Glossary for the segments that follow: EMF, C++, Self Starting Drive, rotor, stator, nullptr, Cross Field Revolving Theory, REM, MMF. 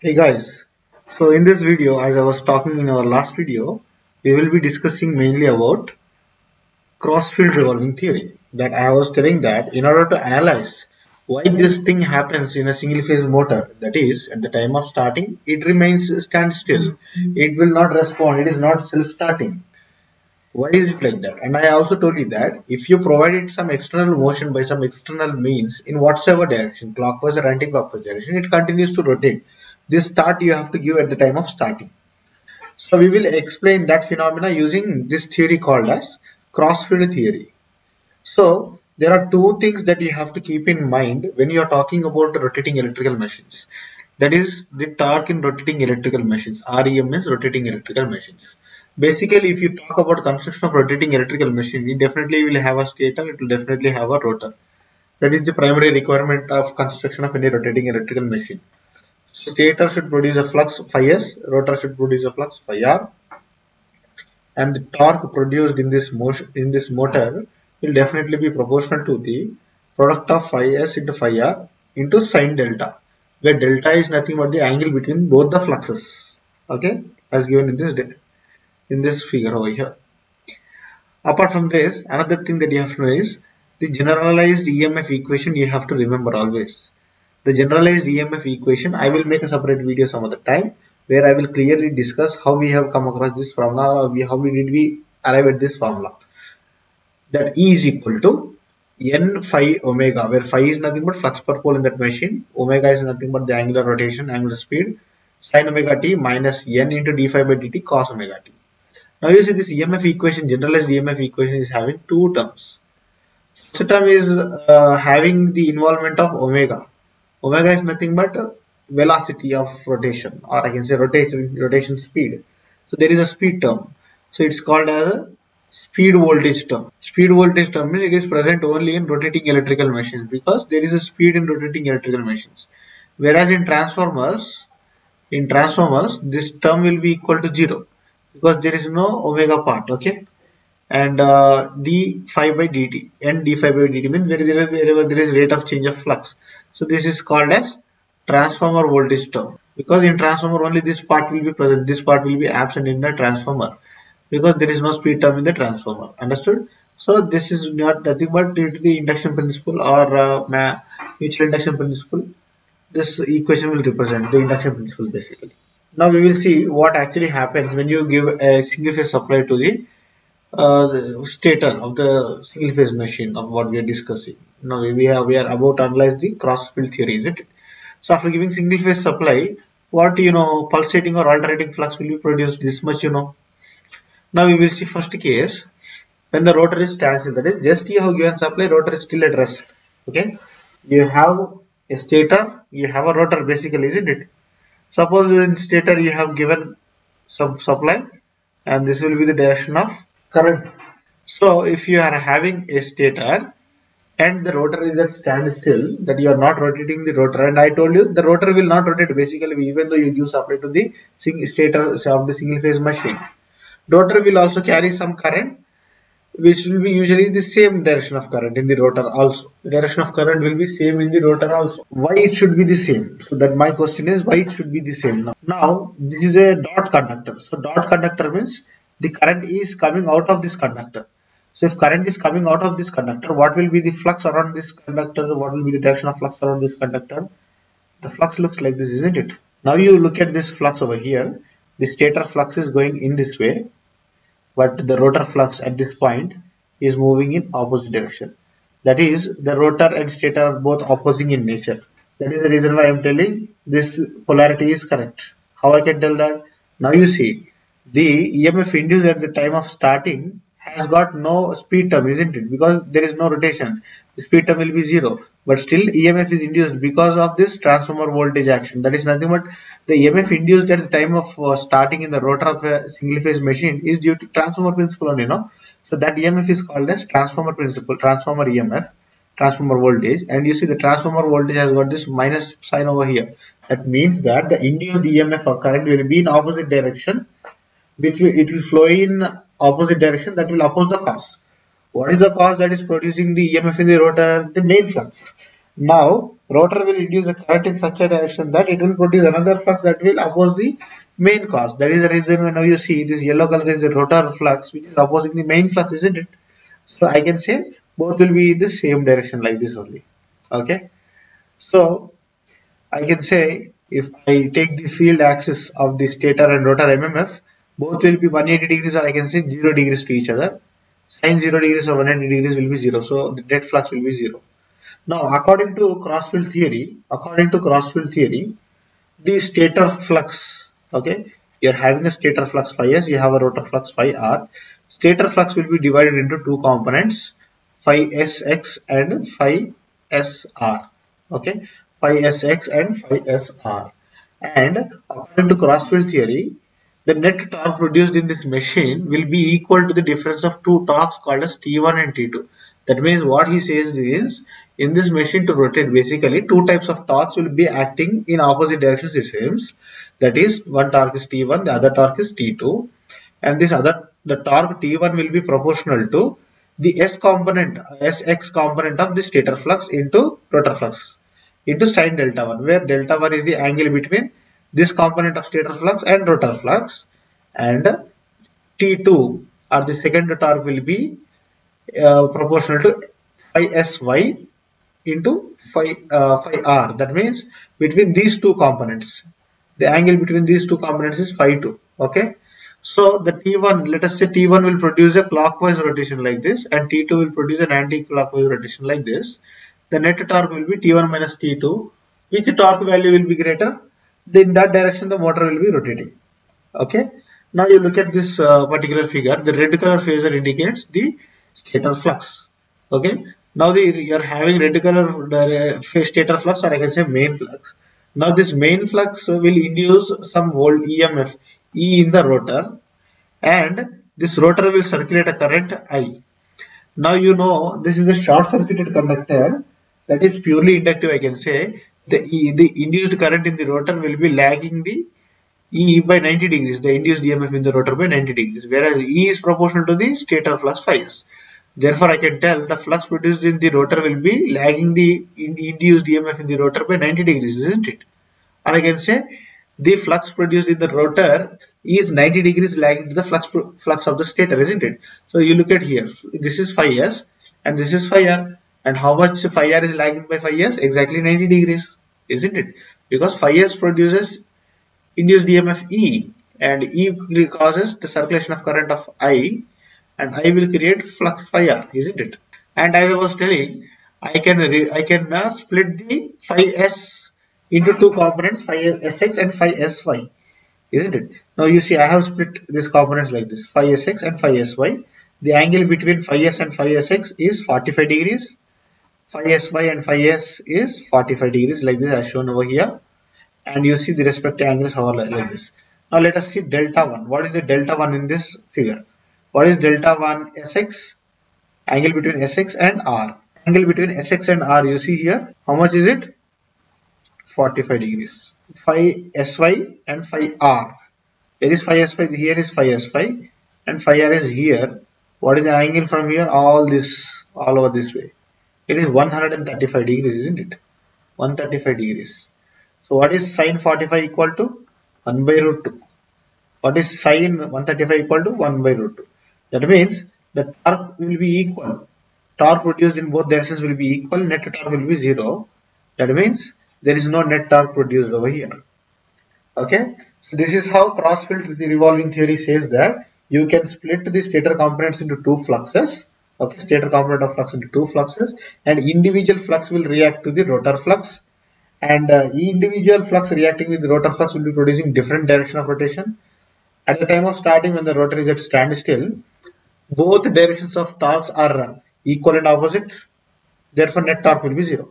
Hey guys, so in this video, as I was talking in our last video, we will be discussing mainly about cross field revolving theory. That I was telling that in order to analyze why this thing happens in a single phase motor, that is at the time of starting it remains standstill, it will not respond, it is not self-starting. Why is it like that? And I also told you that if you provide it some external motion by some external means in whatsoever direction, clockwise or anti-clockwise direction, it continues to rotate. This start you have to give at the time of starting. So we will explain that phenomena using this theory called as cross field theory. So there are two things that you have to keep in mind when you are talking about rotating electrical machines. That is the torque in rotating electrical machines. REM is rotating electrical machines. Basically, if you talk about construction of rotating electrical machine, it definitely will have a stator, it will definitely have a rotor. That is the primary requirement of construction of any rotating electrical machine. Stator should produce a flux phi s, rotor should produce a flux phi r, and the torque produced in this motion, in this motor, will definitely be proportional to the product of phi s into phi r into sine delta, where delta is nothing but the angle between both the fluxes. Okay, as given in this figure over here. Apart from this, another thing that you have to know is the generalized EMF equation. You have to remember always. The generalized EMF equation, I will make a separate video some other time where I will clearly discuss how we have come across this formula or how did we arrive at this formula. That E is equal to N phi omega, where phi is nothing but flux per pole in that machine, omega is nothing but the angular rotation, angular speed, sin omega t minus N into d phi by dt cos omega t. Now you see this EMF equation, generalized EMF equation is having two terms. First term is having the involvement of omega. Omega is nothing but velocity of rotation, or I can say rotation speed. So there is a speed term. So it's called as a speed voltage term. Speed voltage term means it is present only in rotating electrical machines because there is a speed in rotating electrical machines. Whereas in transformers, this term will be equal to 0 because there is no omega part. Okay. And d phi by dt, and d phi by dt means wherever there is rate of change of flux. So this is called as transformer voltage term, because in transformer only this part will be present, this part will be absent in the transformer because there is no speed term in the transformer. Understood? So this is not nothing but due to the induction principle or mutual induction principle, this equation will represent the induction principle basically. Now we will see what actually happens when you give a single phase supply to the stator of the single phase machine of what we are discussing. Now we are about to analyze the cross field theory, isn't it? So after giving single phase supply, what pulsating or alternating flux will be produced, this much Now we will see first case when the rotor is standstill, that is just you have given supply, rotor is still at rest. Okay, you have a stator, you have a rotor basically, isn't it? Suppose in stator you have given some supply and this will be the direction of current. So if you are having a stator and the rotor is at standstill, that you are not rotating the rotor, and I told you the rotor will not rotate basically even though you give supply to the stator of the single phase machine. Rotor will also carry some current which will be usually the same direction of current in the rotor also. The direction of current will be same in the rotor also. Why it should be the same? So that my question is why it should be the same now. Now this is a dot conductor. So dot conductor means the current is coming out of this conductor. So if current is coming out of this conductor, what will be the flux around this conductor? What will be the direction of flux around this conductor? The flux looks like this, isn't it? Now you look at this flux over here. The stator flux is going in this way, but the rotor flux at this point is moving in opposite direction. That is, the rotor and stator are both opposing in nature. That is the reason why I am telling this polarity is correct. How I can tell that? Now you see. The EMF induced at the time of starting has got no speed term, isn't it? Because there is no rotation. The speed term will be 0. But still EMF is induced because of this transformer voltage action. That is nothing but the EMF induced at the time of starting in the rotor of a single phase machine is due to transformer principle only, no? So that EMF is called as transformer principle, transformer EMF, transformer voltage. And you see the transformer voltage has got this minus sign over here. That means that the induced EMF or current will be in opposite direction, which it will flow in opposite direction, that will oppose the cause. What is the cause that is producing the EMF in the rotor? The main flux. Now rotor will induce a current in such a direction that it will produce another flux that will oppose the main cause. That is the reason when you see this yellow color is the rotor flux, which is opposing the main flux, isn't it? So I can say both will be in the same direction like this only. Okay. So I can say if I take the field axis of the stator and rotor MMF, both will be 180 degrees or I can say 0 degrees to each other. Sine 0 degrees or 180 degrees will be 0. So the net flux will be 0. Now, according to cross field theory, the stator flux, okay, you are having a stator flux phi s, you have a rotor flux phi r. Stator flux will be divided into two components, phi sx and phi sr, okay, phi sx and phi sr. And according to cross field theory, the net torque produced in this machine will be equal to the difference of two torques called as T1 and T2. That means what he says is, in this machine to rotate, basically two types of torques will be acting in opposite directions, it seems. That is, one torque is T1, the other torque is T2, and the torque T1 will be proportional to the S component, Sx component of the stator flux into rotor flux into sine delta 1, where delta 1 is the angle between this component of stator flux and rotor flux, and T2 or the second torque will be proportional to phi Sy into phi r. That means between these two components, the angle between these two components is phi 2. Okay, so the T1, let us say T1 will produce a clockwise rotation like this, and T2 will produce an anti-clockwise rotation like this. The net torque will be T1 minus T2. Which torque value will be greater? In that direction, the motor will be rotating. Okay, now you look at this particular figure. The red color phasor indicates the stator flux. Okay. Now you are having red color stator flux, or I can say main flux. Now this main flux will induce some volt EMF E in the rotor, and this rotor will circulate a current I. Now you know this is a short-circuited conductor that is purely inductive. I can say the induced current in the rotor will be lagging the E by 90 degrees, the induced EMF in the rotor by 90 degrees, whereas E is proportional to the stator flux phi s. Therefore, I can tell the flux produced in the rotor will be lagging the induced EMF in the rotor by 90 degrees, isn't it? Or I can say the flux produced in the rotor is 90 degrees lagging the flux of the stator, isn't it? So you look at here, this is phi s and this is phi r. And how much phi r is lagging by phi s? Exactly 90 degrees, isn't it? Because phi s produces induced EMF E, and E causes the circulation of current of I, and I will create flux phi r, isn't it? And as I was telling, I can split the phi s into two components, phi sx and phi sy, isn't it? Now you see I have split these components like this, phi sx and phi sy. The angle between phi s and phi sx is 45 degrees. Phi sy and phi s is 45 degrees like this as shown over here. And you see the respective angles are like this. Now let us see delta 1. What is the delta 1 in this figure? What is delta 1? Sx, angle between Sx and R. Angle between Sx and R, you see here, how much is it? 45 degrees. Phi Sy and Phi R. Where is Phi Sy? Here is Phi Sy. And Phi R is here. What is the angle from here? All over this way. It is 135 degrees, isn't it? 135 degrees. So what is sine 45 equal to? 1 by root 2. What is sine 135 equal to? 1 by root 2. That means the torque will be equal. Torque produced in both directions will be equal. Net torque will be 0. That means there is no net torque produced over here. Okay. So this is how cross field revolving theory says that you can split the stator components into two fluxes. Okay. Stator component of flux into two fluxes, and individual flux will react to the rotor flux, and individual flux reacting with the rotor flux will be producing different direction of rotation. At the time of starting, when the rotor is at standstill, both directions of torques are equal and opposite. Therefore, net torque will be 0.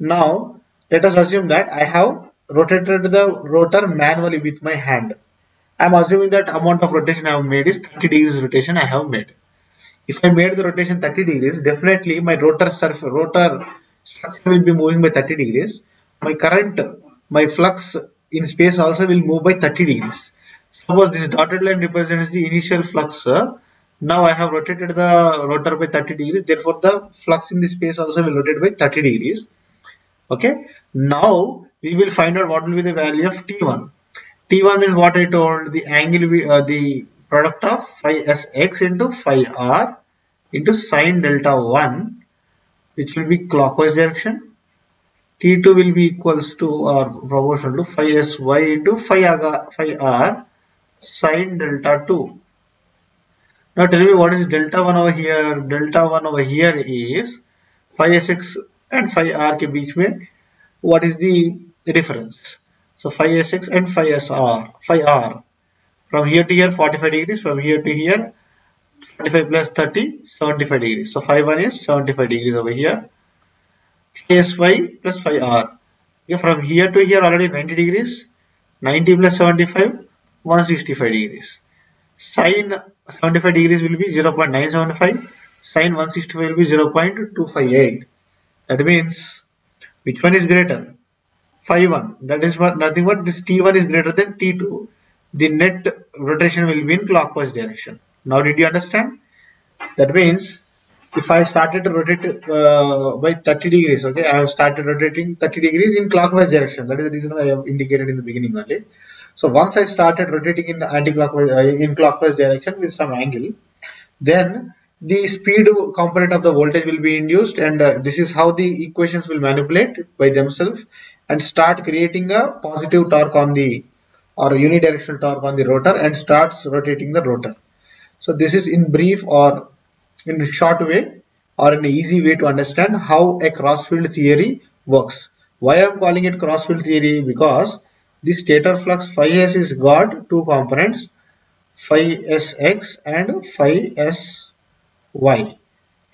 Now, let us assume that I have rotated the rotor manually with my hand. I am assuming that amount of rotation I have made is 30 degrees rotation I have made. If I made the rotation 30 degrees, definitely my rotor structure will be moving by 30 degrees. My flux in space also will move by 30 degrees. Suppose this dotted line represents the initial flux. Now I have rotated the rotor by 30 degrees. Therefore, the flux in the space also will rotate by 30 degrees. Okay, now we will find out what will be the value of T1. T1 is what I told, the angle, the product of phi Sx into phi R into sine delta 1, which will be clockwise direction. T2 will be equals to or proportional to phi Sy into phi R sine delta 2. Now tell me what is delta 1 over here. Delta 1 over here is phi Sx and phi R ke beech mein what is the difference? So phi Sx and phi Sr, phi R. From here to here 45 degrees, from here to here 45 plus 30, 75 degrees. So phi 1 is 75 degrees over here. Phi Sy plus phi R. Yeah, from here to here already 90 degrees, 90 plus 75, 165 degrees. Sine 75 degrees will be 0.975, sine 165 will be 0.258. That means which one is greater? Phi 1, that is what, nothing but this T1 is greater than T2. The net rotation will be in clockwise direction. Now did you understand? That means if I started to rotate by 30 degrees, okay, I have started rotating 30 degrees in clockwise direction. That is the reason why I have indicated in the beginning only. So once I started rotating in the anti-clockwise in clockwise direction with some angle, then the speed component of the voltage will be induced, and this is how the equations will manipulate by themselves and start creating a positive torque on the or unidirectional torque on the rotor and starts rotating the rotor. So this is in brief or in a short way or an easy way to understand how a cross field theory works. Why I am calling it cross field theory? Because the stator flux phi S is got two components, phi Sx and phi Sy,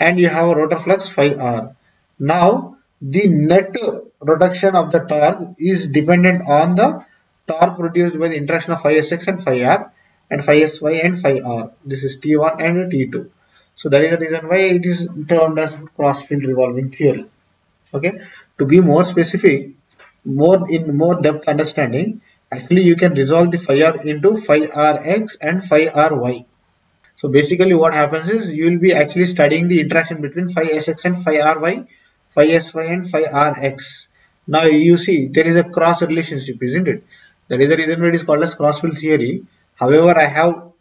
and you have a rotor flux phi R. Now the net reduction of the torque is dependent on the torque produced by the interaction of phi Sx and phi R and phi Sy and phi R. This is T1 and T2. So that is the reason why it is termed as cross field revolving theory. Okay, to be more specific, more depth understanding, actually you can resolve the phi R into phi Rx and phi Ry. So basically what happens is you will be actually studying the interaction between phi Sx and phi Ry, phi Sy and phi Rx. Now you see there is a cross relationship, isn't it? That is the reason why it is called as cross field theory. However, I have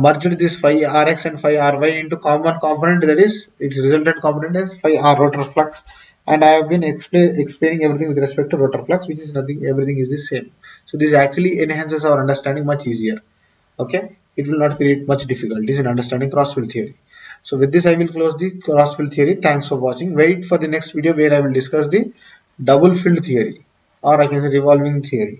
merged this phi Rx and phi Ry into common component, that is its resultant component as phi R rotor flux. And I have been explaining everything with respect to rotor flux, which is nothing, everything is the same. So this actually enhances our understanding much easier. Okay, it will not create much difficulties in understanding cross field theory. So with this I will close the cross field theory. Thanks for watching. Wait for the next video where I will discuss the double field theory, or I can say revolving theory.